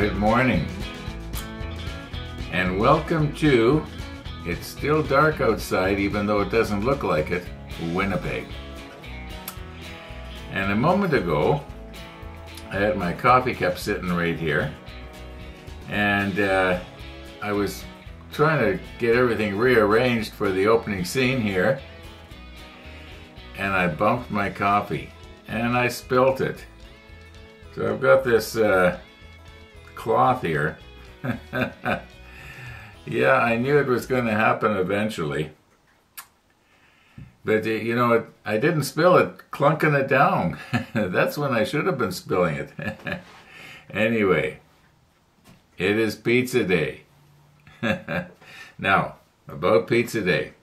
Good morning and welcome to It's Still Dark Outside, even though it doesn't look like it, Winnipeg. And a moment ago I had my coffee cup sitting right here, and I was trying to get everything rearranged for the opening scene here, and I bumped my coffee and I spilt it. So I've got this cloth here. Yeah, I knew it was going to happen eventually. But you know, I didn't spill it, clunking it down. That's when I should have been spilling it. Anyway, it is pizza day. Now, about pizza day.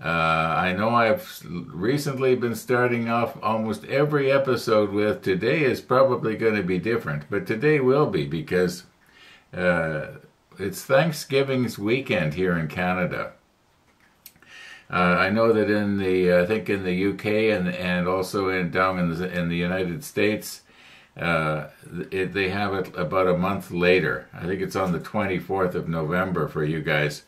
I know I've recently been starting off almost every episode with, today is probably going to be different, but today will be, because it's Thanksgiving's weekend here in Canada. I know that in the, I think in the UK and also down in the United States, they have it about a month later. I think it's on the 24th of November for you guys.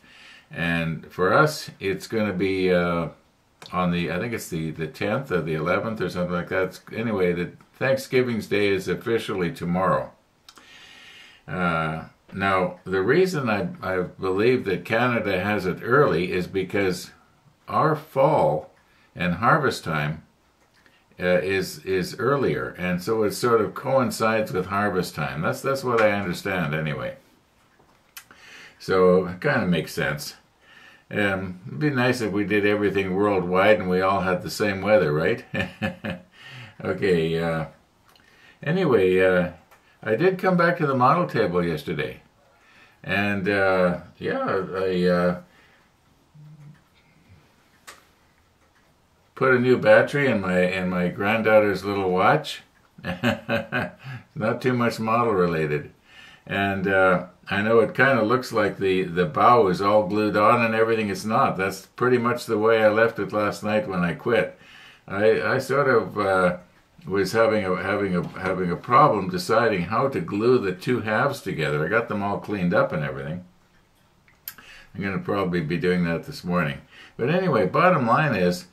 And for us, it's going to be on the, I think it's the 10th or the 11th or something like that. Anyway, the Thanksgiving's Day is officially tomorrow. Now, the reason I believe that Canada has it early is because our fall and harvest time is earlier. And so it sort of coincides with harvest time. That's what I understand anyway. So it kind of makes sense. It'd be nice if we did everything worldwide and we all had the same weather, right? Okay, anyway, I did come back to the model table yesterday. And, yeah, I put a new battery in my granddaughter's little watch. Not too much model related. And I know it kind of looks like the bow is all glued on and everything. It's not. That's pretty much the way I left it last night when I quit. I sort of was having a problem deciding how to glue the two halves together. I got them all cleaned up and everything. I'm going to probably be doing that this morning. But anyway, bottom line is,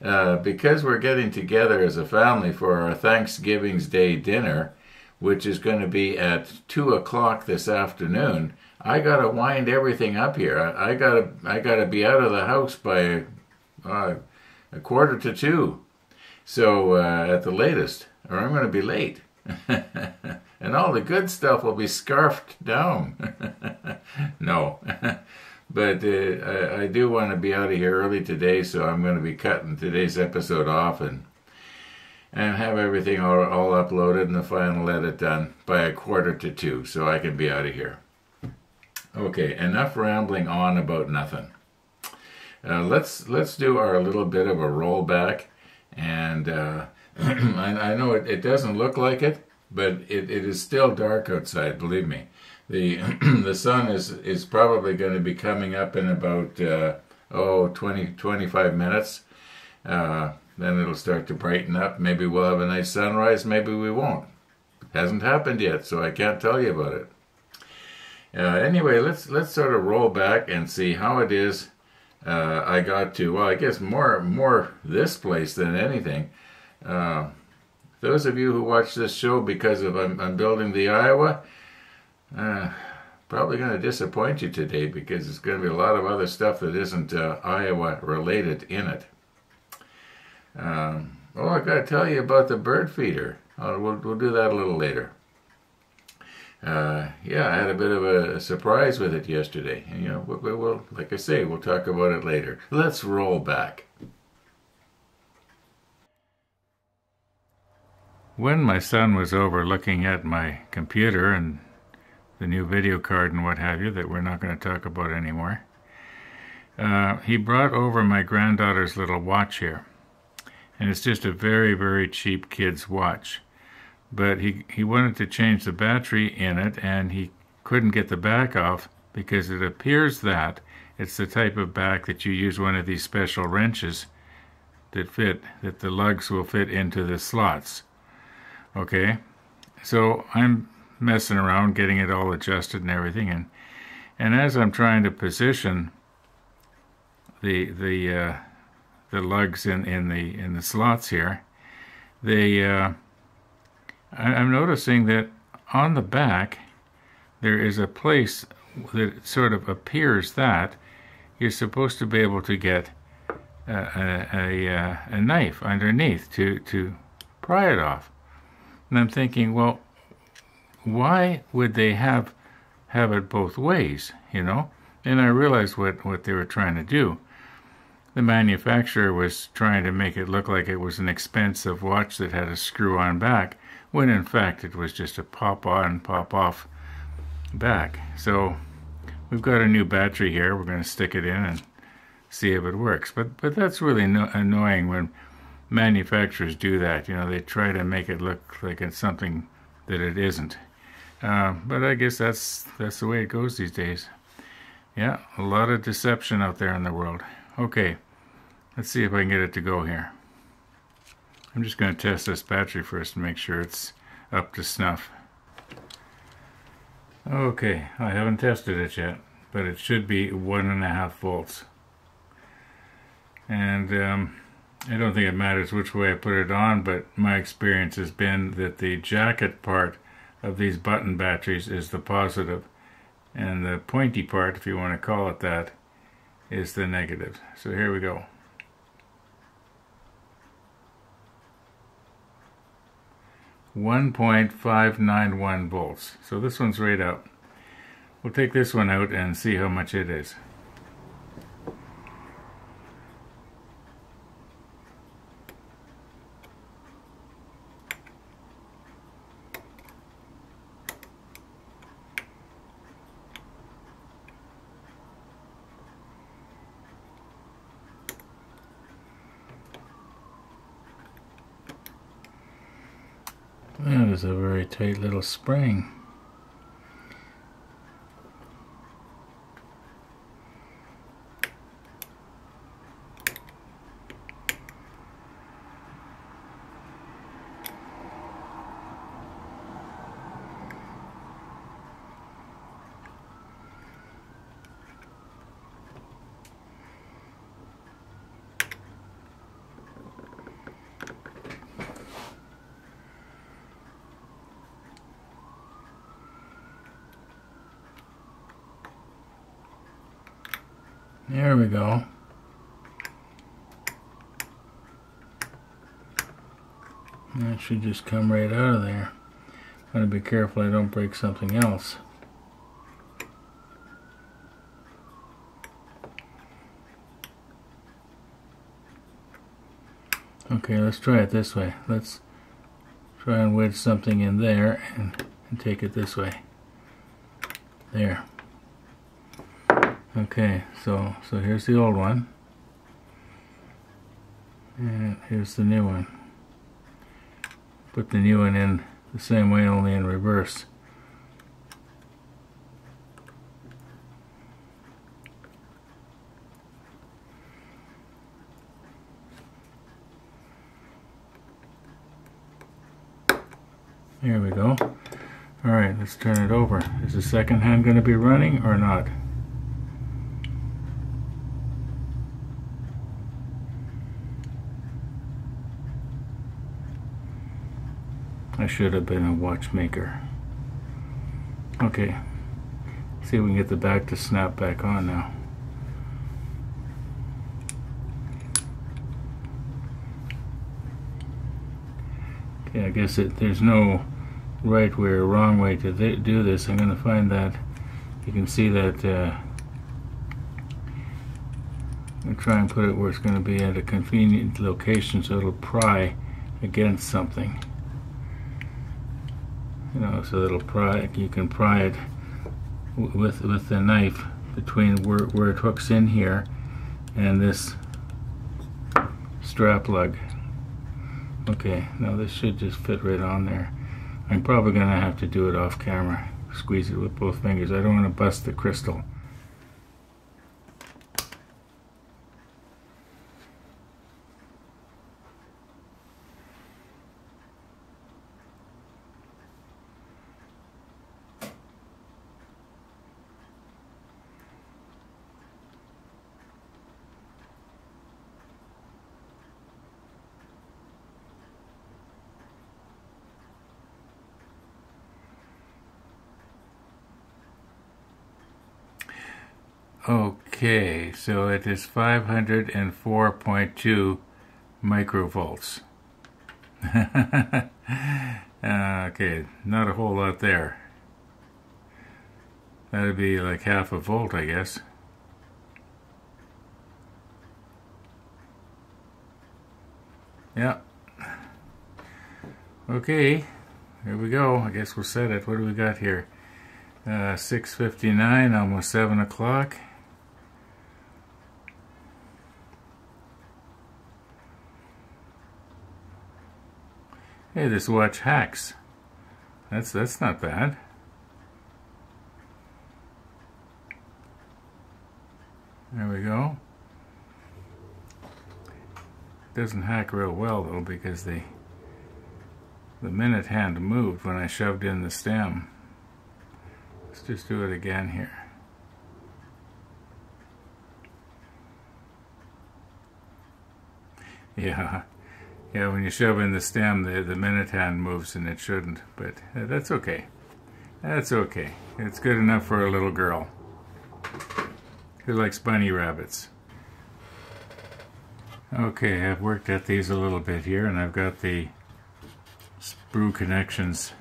because we're getting together as a family for our Thanksgiving's Day dinner, which is going to be at 2 o'clock this afternoon, I got to wind everything up here. I got to be out of the house by a quarter to 2. So, at the latest, or I'm going to be late. And all the good stuff will be scarfed down. No. But I do want to be out of here early today, so I'm going to be cutting today's episode off and have everything all uploaded and the final edit done by a quarter to 2, so I can be out of here. Okay, enough rambling on about nothing. Let's do our little bit of a rollback, and I know it doesn't look like it, but it is still dark outside, believe me. The the sun is probably going to be coming up in about 20-25 minutes. Then it'll start to brighten up. Maybe we'll have a nice sunrise. Maybe we won't. It hasn't happened yet, so I can't tell you about it. Anyway, let's sort of roll back and see how it is. I got to, well, I guess more this place than anything. Those of you who watch this show because of I'm building the Iowa, probably going to disappoint you today, because there's going to be a lot of other stuff that isn't Iowa related in it. Oh, I gotta tell you about the bird feeder. We'll do that a little later. Yeah, I had a bit of a surprise with it yesterday. And, you know, we'll, like I say, we'll talk about it later. Let's roll back. When my son was over looking at my computer and the new video card and what have you that we're not going to talk about anymore, he brought over my granddaughter's little watch here. And it's just a very, very cheap kid's watch. But he wanted to change the battery in it, and he couldn't get the back off, because it appears that it's the type of back that you use one of these special wrenches that the lugs will fit into the slots. Okay, so I'm messing around getting it all adjusted and everything, and as I'm trying to position the lugs in the slots here, I'm noticing that on the back there is a place that sort of appears that you're supposed to be able to get a knife underneath to pry it off. And I'm thinking, well, why would they have it both ways, you know? And I realized what they were trying to do. The manufacturer was trying to make it look like it was an expensive watch that had a screw-on back, when in fact it was just a pop-on, pop-off back. So we've got a new battery here. We're going to stick it in and see if it works. But that's really annoying when manufacturers do that. You know, they try to make it look like it's something that it isn't. But I guess that's the way it goes these days. Yeah, a lot of deception out there in the world. Okay. Let's see if I can get it to go here. I'm just going to test this battery first and make sure it's up to snuff. Okay, I haven't tested it yet, but it should be 1.5 volts. And I don't think it matters which way I put it on, but my experience has been that the jacket part of these button batteries is the positive, and the pointy part, if you want to call it that, is the negative. So here we go. .591 volts. So this one's right out. We'll take this one out and see how much it is. That is a very tight little spring. There we go. That should just come right out of there. I'm going to be careful I don't break something else. Okay, let's try it this way. Let's try and wedge something in there and take it this way. There. Okay, so here's the old one, and here's the new one. Put the new one in the same way, only in reverse. There we go. Alright, let's turn it over. Is the second hand going to be running or not? I should have been a watchmaker. Okay, see if we can get the back to snap back on now. Okay, I guess there's no right way or wrong way to do this. I'm going to find that. You can see that I'm going to try and put it where it's going to be at a convenient location so it'll pry against something. You know, so it'll pry. You can pry it with the knife between where it hooks in here and this strap lug. Okay, now this should just fit right on there. I'm probably going to have to do it off camera. Squeeze it with both fingers. I don't want to bust the crystal. Okay, so it is 504.2 microvolts. Okay, not a whole lot there. That would be like half a volt, I guess. Yeah. Okay, here we go. I guess we'll set it. What do we got here? 6:59, almost 7 o'clock. Hey, this watch hacks. That's not bad. There we go. Doesn't hack real well though, because the minute hand moved when I shoved in the stem. Let's just do it again here. Yeah, when you shove in the stem, the minute hand moves, and it shouldn't, but that's okay. That's okay. It's good enough for a little girl who likes bunny rabbits. Okay, I've worked at these a little bit here, and I've got the sprue connections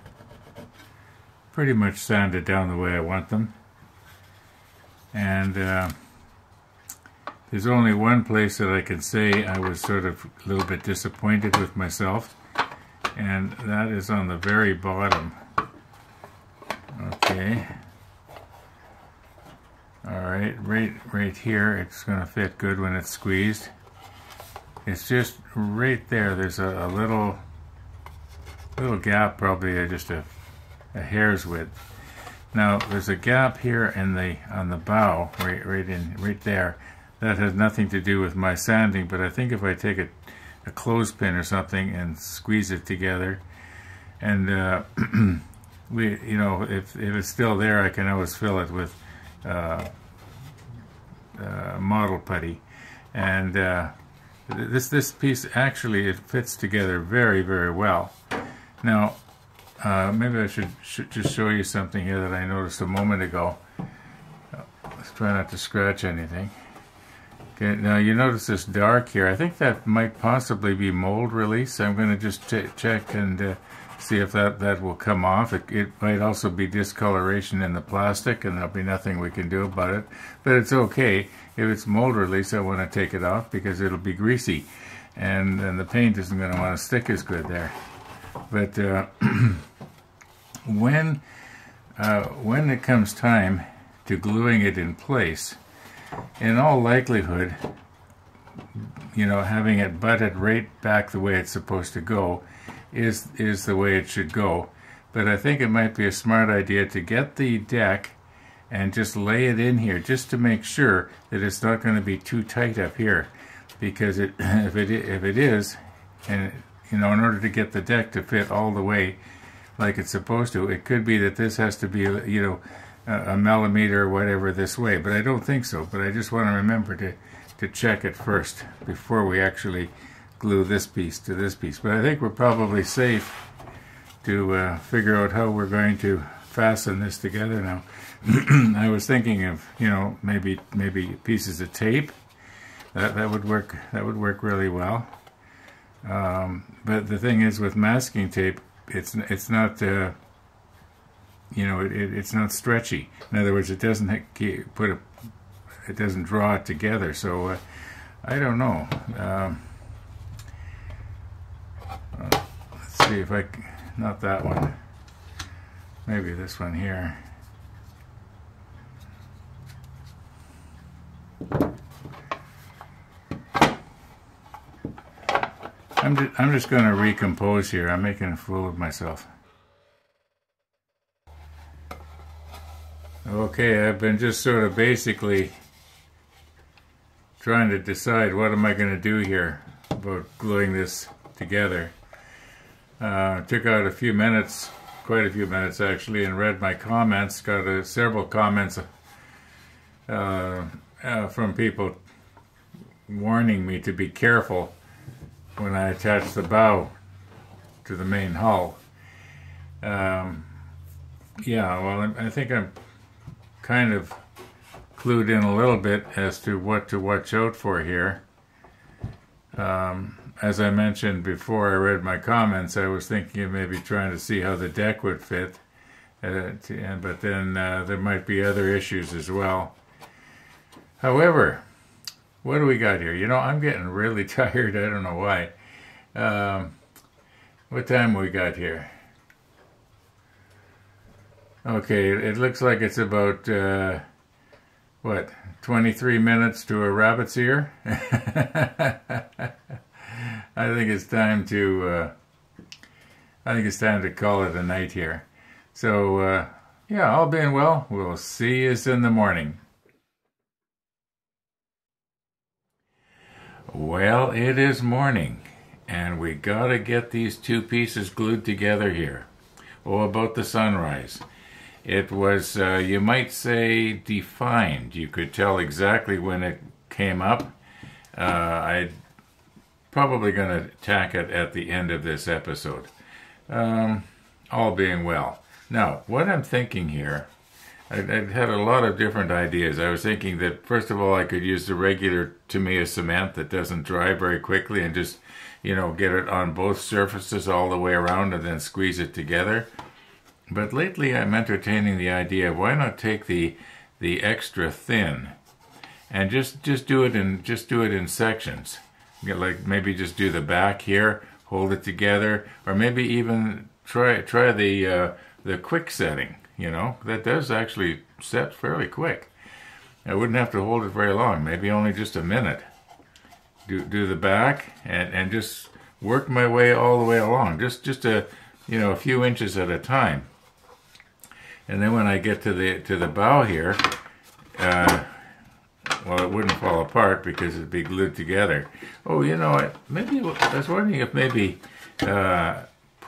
pretty much sanded down the way I want them. And there's only one place that I can say I was sort of a little bit disappointed with myself, and that is on the very bottom. Okay. Alright, right here, it's going to fit good when it's squeezed. It's just right there, there's a little gap, probably just a hair's width. Now there's a gap here in the on the bow, right there. That has nothing to do with my sanding, but I think if I take a clothespin or something and squeeze it together, and if it's still there, I can always fill it with model putty. And this piece actually, it fits together very, very well. Now maybe I should just show you something here that I noticed a moment ago. Let's try not to scratch anything. Okay, now you notice this dark here. I think that might possibly be mold release. I'm going to just check and see if that will come off. It might also be discoloration in the plastic, and there'll be nothing we can do about it. But it's okay. If it's mold release, I want to take it off because it'll be greasy, and then the paint isn't going to want to stick as good there. But when it comes time to gluing it in place, in all likelihood, you know, having it butted right back the way it's supposed to go is the way it should go. But I think it might be a smart idea to get the deck and just lay it in here, just to make sure that it's not going to be too tight up here, because if it is, and you know, in order to get the deck to fit all the way like it's supposed to, it could be that this has to be, you know, a millimeter or whatever this way, but I don't think so. But I just want to remember to check it first before we actually glue this piece to this piece. But I think we're probably safe to figure out how we're going to fasten this together now. I was thinking of, you know, maybe pieces of tape. That would work. That would work really well. But the thing is, with masking tape, it's not you know, it's not stretchy. In other words, it doesn't draw it together. So I don't know. Let's see if I can, not that one. Maybe this one here. I'm just going to recompose here. I'm making a fool of myself. Okay, I've been just sort of basically trying to decide what am I going to do here about gluing this together. Took out a few minutes, quite a few minutes actually, and read my comments. Got several comments from people warning me to be careful when I attach the bow to the main hull. Yeah, well, I think I'm kind of clued in a little bit as to what to watch out for here. As I mentioned before I read my comments, I was thinking of maybe trying to see how the deck would fit, but then there might be other issues as well. However, what do we got here? You know, I'm getting really tired. I don't know why. What time we got here? Okay, it looks like it's about, what, 23 minutes to a rabbit's ear? I think it's time to call it a night here. So, yeah, all being well, we'll see you in the morning. Well, it is morning, and we gotta get these two pieces glued together here. Oh, about the sunrise. It was, you might say, defined. You could tell exactly when it came up. I'm probably going to tack it at the end of this episode. All being well. Now, what I'm thinking here, I've had a lot of different ideas. I was thinking that, first of all, I could use the regular Tamiya cement that doesn't dry very quickly and just, you know, get it on both surfaces all the way around and then squeeze it together. But lately I'm entertaining the idea, why not take the extra thin and just do it in sections. Like maybe just do the back here, hold it together, or maybe even try the quick setting, you know. That does actually set fairly quick. I wouldn't have to hold it very long, maybe only just a minute. Do the back and just work my way all the way along. Just a few inches at a time, and then when I get to the bow here, well, it wouldn't fall apart because it'd be glued together. Oh, you know, maybe I was wondering if maybe put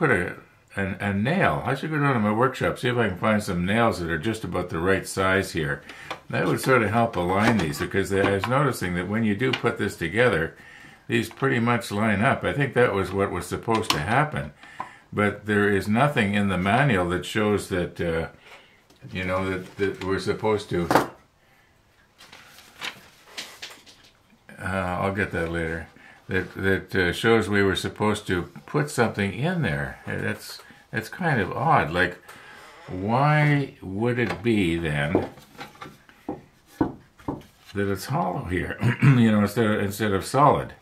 a nail. I should go down to my workshop, see if I can find some nails that are just about the right size here. That would sort of help align these, because I was noticing that when you do put this together, these pretty much line up. I think that was what was supposed to happen. But there is nothing in the manual that shows that, you know, that we're supposed to... I'll get that later. That shows we were supposed to put something in there. That's kind of odd. Like, why would it be, then, that it's hollow here, you know, instead of solid?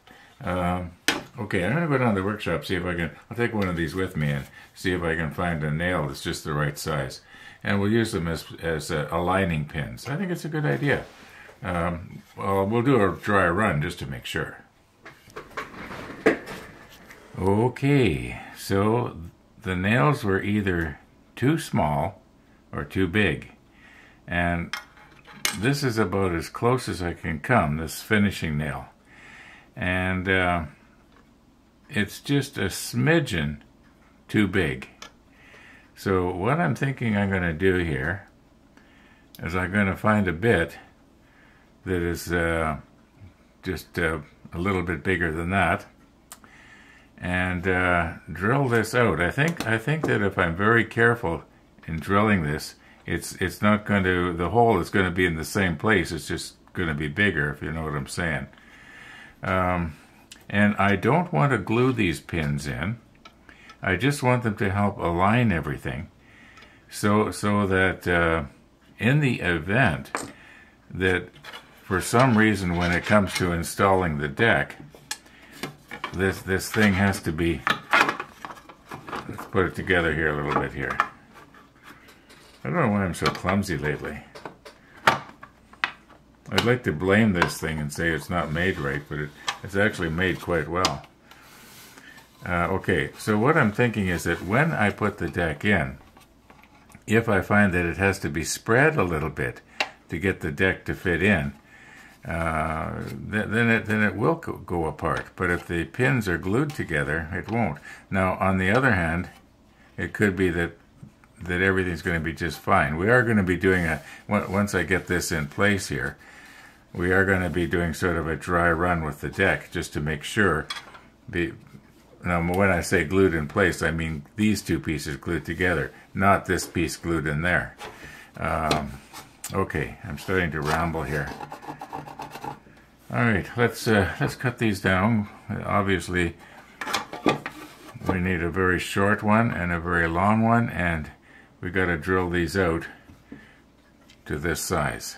Okay, I'm going to go down to the workshop, see if I can... I'll take one of these with me and see if I can find a nail that's just the right size. And we'll use them as aligning pins. I think it's a good idea. Well, we'll do a dry run just to make sure. Okay, so the nails were either too small or too big. And this is about as close as I can come, this finishing nail. And... it's just a smidgen too big. So what I'm thinking I'm going to do here is I'm going to find a bit that is just a little bit bigger than that, and drill this out. I think that if I'm very careful in drilling this, it's not going to... the hole is going to be in the same place. It's just going to be bigger, if you know what I'm saying. And I don't want to glue these pins in. I just want them to help align everything, so that in the event that for some reason when it comes to installing the deck, this thing has to be... let's put it together here a little bit here. I don't know why I'm so clumsy lately. I'd like to blame this thing and say it's not made right, but it's actually made quite well. Okay, so what I'm thinking is that when I put the deck in, if I find that it has to be spread a little bit to get the deck to fit in, then it will go apart. But if the pins are glued together, it won't. Now, on the other hand, it could be that everything's going to be just fine. We are going to be doing once I get this in place here, we are going to be doing sort of a dry run with the deck, just to make sure. Now, when I say glued in place, I mean these two pieces glued together, not this piece glued in there. Okay, I'm starting to ramble here. All right, let's cut these down. Obviously, we need a very short one and a very long one, and we got to drill these out to this size.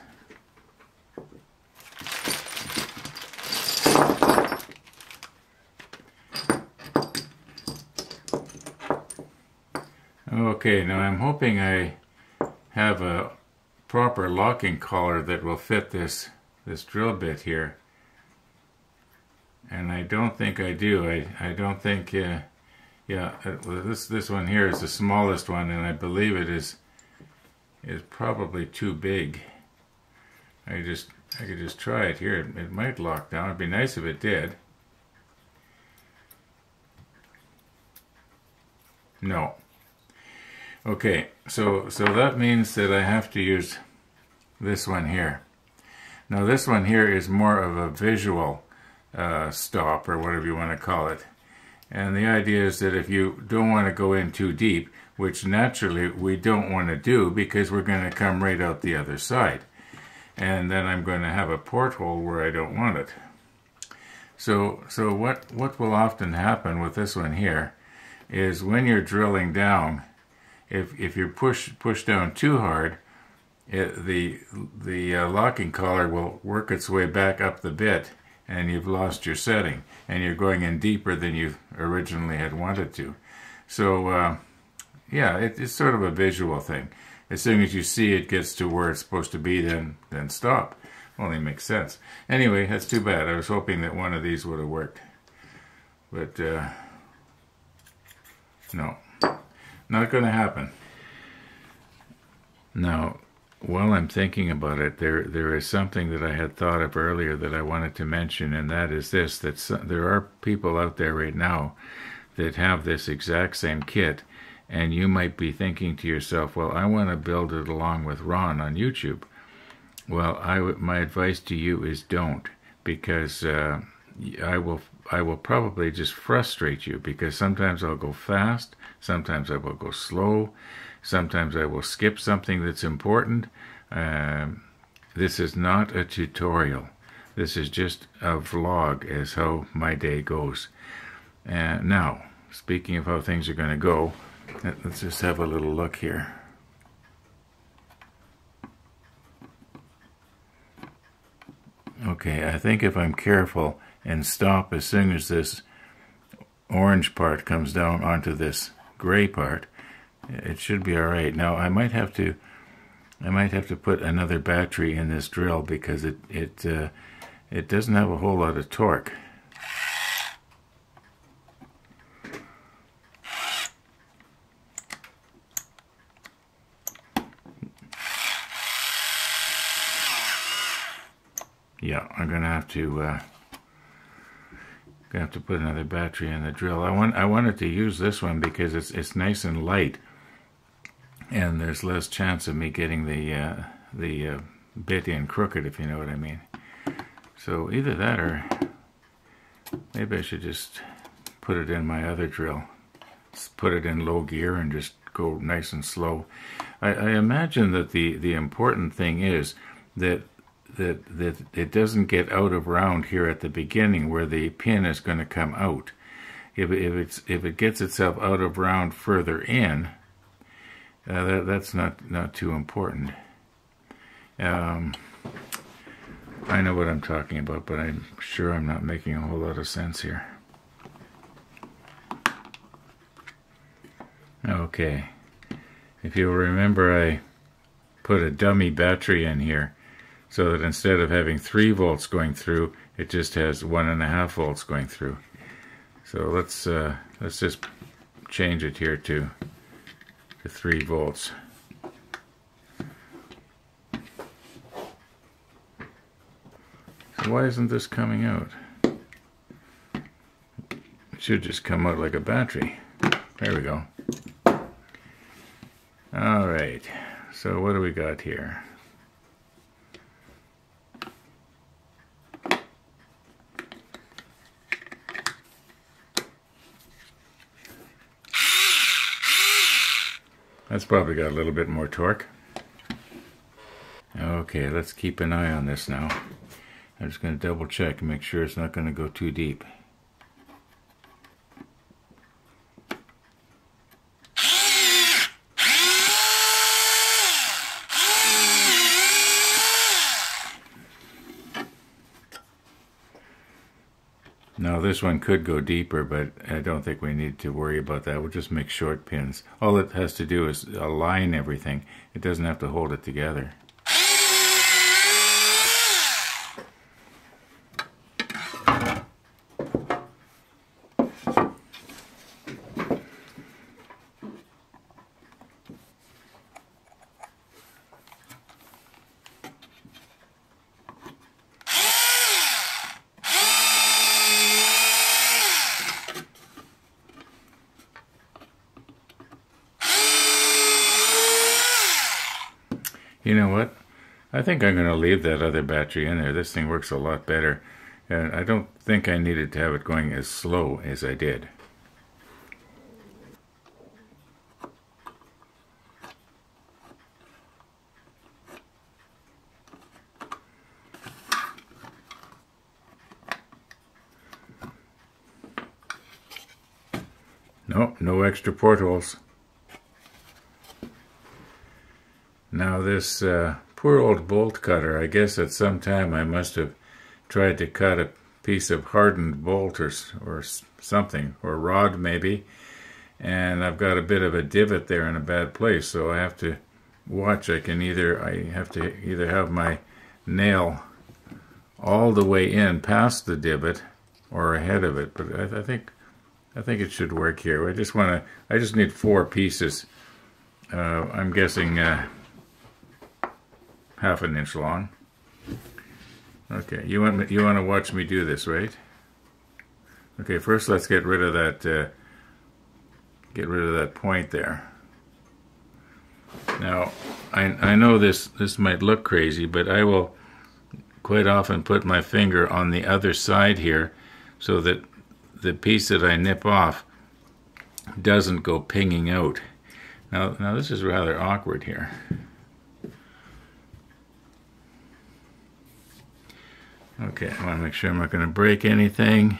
Okay, now I'm hoping I have a proper locking collar that will fit this drill bit here, and I don't think I do. I don't think, yeah, this one here is the smallest one, and I believe it is probably too big. I could just try it here. It might lock down. It'd be nice if it did. No. Okay, so that means that I have to use this one here. Now this one here is more of a visual stop, or whatever you want to call it. And the idea is that if you don't want to go in too deep, which naturally we don't want to do because we're going to come right out the other side. And then I'm going to have a porthole where I don't want it. So what will often happen with this one here is when you're drilling down, If you push down too hard, the locking collar will work its way back up the bit, and you've lost your setting, and you're going in deeper than you originally had wanted to. So, yeah, it's sort of a visual thing. As soon as you see it gets to where it's supposed to be, then stop. Only makes sense. Anyway, that's too bad. I was hoping that one of these would have worked, but no. Not going to happen. Now, while I'm thinking about it, there is something that I had thought of earlier that I wanted to mention, and that is this, that there are people out there right now that have this exact same kit, and you might be thinking to yourself, well, I want to build it along with Ron on YouTube. Well, my advice to you is don't, because I will probably just frustrate you, because sometimes I'll go fast, sometimes I will go slow, sometimes I will skip something that's important. This is not a tutorial. This is just a vlog as how my day goes. Now, speaking of how things are going to go, let's just have a little look here. Okay, I think if I'm careful and stop as soon as this orange part comes down onto this gray part, it should be all right. Now I might have to put another battery in this drill, because it doesn't have a whole lot of torque. Yeah, I'm gonna have to put another battery in the drill. I wanted to use this one because it's nice and light, and there's less chance of me getting the bit in crooked, if you know what I mean. So either that, or maybe I should just put it in my other drill. Just put it in low gear and just go nice and slow. I imagine that the important thing is that it doesn't get out of round here at the beginning where the pin is going to come out. If it gets itself out of round further in, that's not too important. I know what I'm talking about, but I'm sure I'm not making a whole lot of sense here. Okay, if you'll remember, I put a dummy battery in here, so that instead of having 3 volts going through, it just has 1.5 volts going through. So let's just change it here to 3 volts. So why isn't this coming out? It should just come out like a battery. There we go. All right. So what do we got here? That's probably got a little bit more torque. Okay, let's keep an eye on this now. I'm just going to double check and make sure it's not going to go too deep. Now this one could go deeper, but I don't think we need to worry about that. We'll just make short pins. All it has to do is align everything. It doesn't have to hold it together. You know what? I think I'm going to leave that other battery in there. This thing works a lot better. And I don't think I needed to have it going as slow as I did. Nope, no extra portholes. Now this poor old bolt cutter, I guess at some time I must have tried to cut a piece of hardened bolt or something, or rod maybe, and I've got a bit of a divot there in a bad place, so I have to watch. I have to either have my nail all the way in past the divot or ahead of it, but I think it should work here. I just need 4 pieces. I'm guessing ½ an inch long. Okay, you want to watch me do this, right? Okay, first let's get rid of that point there. Now I know this might look crazy, but I will quite often put my finger on the other side here so that the piece that I nip off doesn't go pinging out. Now this is rather awkward here. Okay, I want to make sure I'm not going to break anything.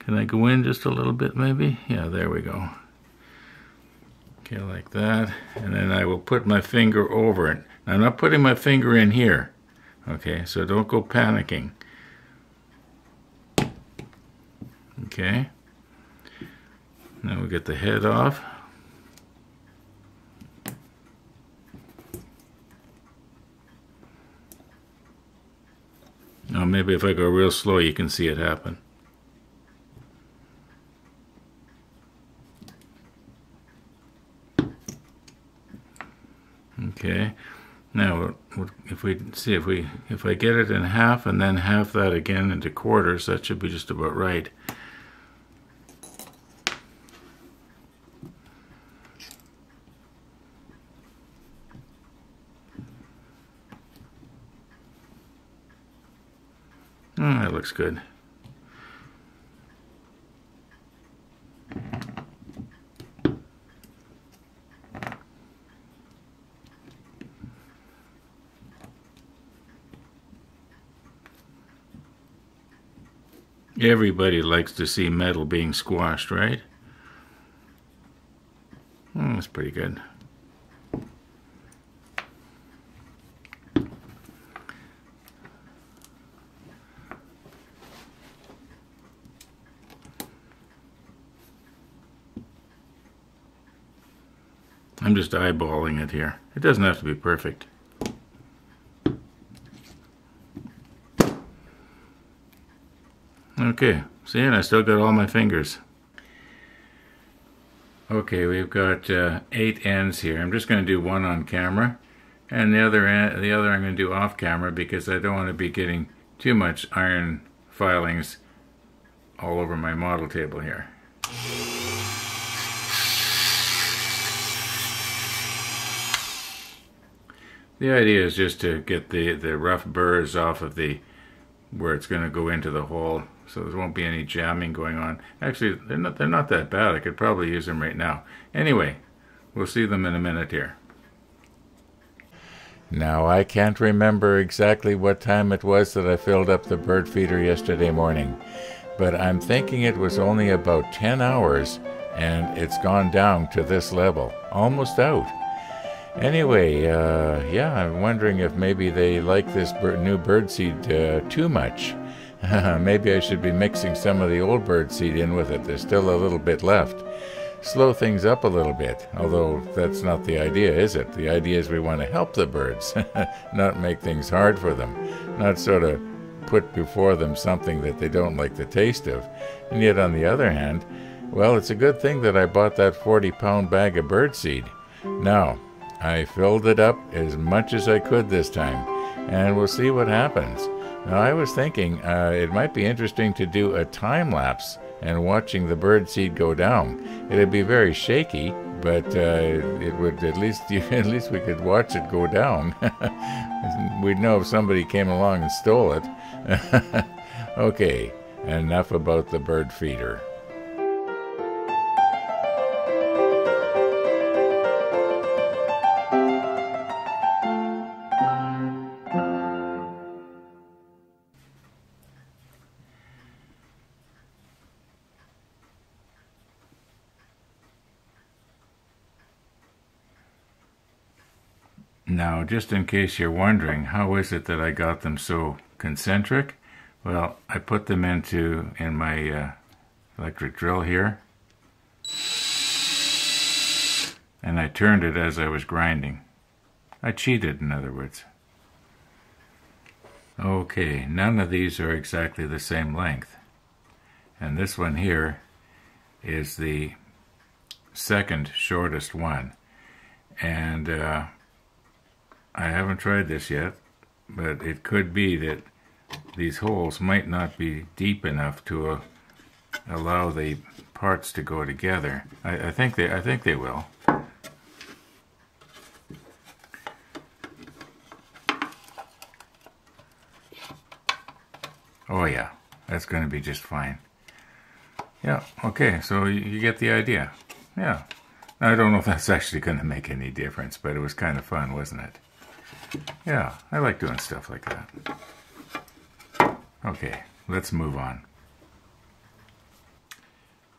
Can I go in just a little bit maybe? Yeah, there we go. Okay, like that. And then I will put my finger over it. I'm not putting my finger in here. Okay, so don't go panicking. Okay. Now we get the head off. Now maybe if I go real slow you can see it happen. Okay, now if I get it in half and then half that again into quarters, that should be just about right. That looks good. Everybody likes to see metal being squashed, right? That's pretty good. I'm just eyeballing it here. It doesn't have to be perfect. Okay, see, and I still got all my fingers. Okay, we've got 8 ends here. I'm just going to do one on camera, and the other I'm going to do off camera because I don't want to be getting too much iron filings all over my model table here. The idea is just to get the rough burrs off of where it's going to go into the hole, so there won't be any jamming going on. Actually, they're not that bad. I could probably use them right now. Anyway, we'll see them in a minute here. Now, I can't remember exactly what time it was that I filled up the bird feeder yesterday morning, but I'm thinking it was only about 10 hours and it's gone down to this level, almost out. Anyway, yeah, I'm wondering if maybe they like this new birdseed too much. Maybe I should be mixing some of the old birdseed in with it. There's still a little bit left. Slow things up a little bit, although that's not the idea, is it? The idea is we want to help the birds, not make things hard for them, not sort of put before them something that they don't like the taste of. And yet on the other hand, well, it's a good thing that I bought that 40-pound bag of birdseed. Now, I filled it up as much as I could this time, and we'll see what happens. Now, I was thinking it might be interesting to do a time lapse and watching the birdseed go down. It'd be very shaky, but it would at least we could watch it go down. We'd know if somebody came along and stole it. Okay, enough about the bird feeder. Now, just in case you're wondering, how is it that I got them so concentric? Well, I put them in my electric drill here, and I turned it as I was grinding. I cheated, in other words. Okay, none of these are exactly the same length, and this one here is the second shortest one, and I haven't tried this yet, but it could be that these holes might not be deep enough to allow the parts to go together. I think they will. Oh yeah, that's going to be just fine. Yeah, okay, so you get the idea. Yeah, I don't know if that's actually going to make any difference, but it was kind of fun, wasn't it? Yeah, I like doing stuff like that. Okay, let's move on.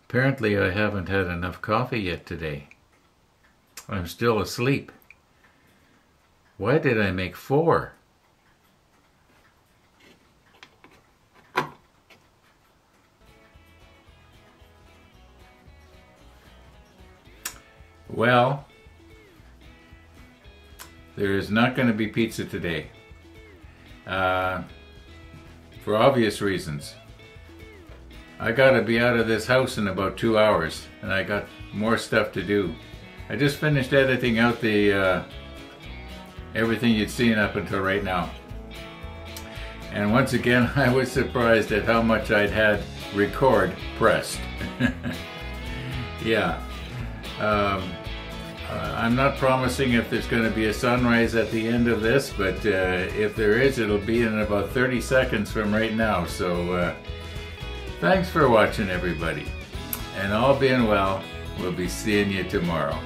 Apparently I haven't had enough coffee yet today. I'm still asleep. Why did I make 4? Well, there is not going to be pizza today, for obvious reasons. I gotta be out of this house in about 2 hours, and I got more stuff to do. I just finished editing out the everything you'd seen up until right now. And once again, I was surprised at how much I'd had record pressed. Yeah. I'm not promising if there's going to be a sunrise at the end of this, but if there is, it'll be in about 30 seconds from right now. So thanks for watching, everybody. And all being well, we'll be seeing you tomorrow.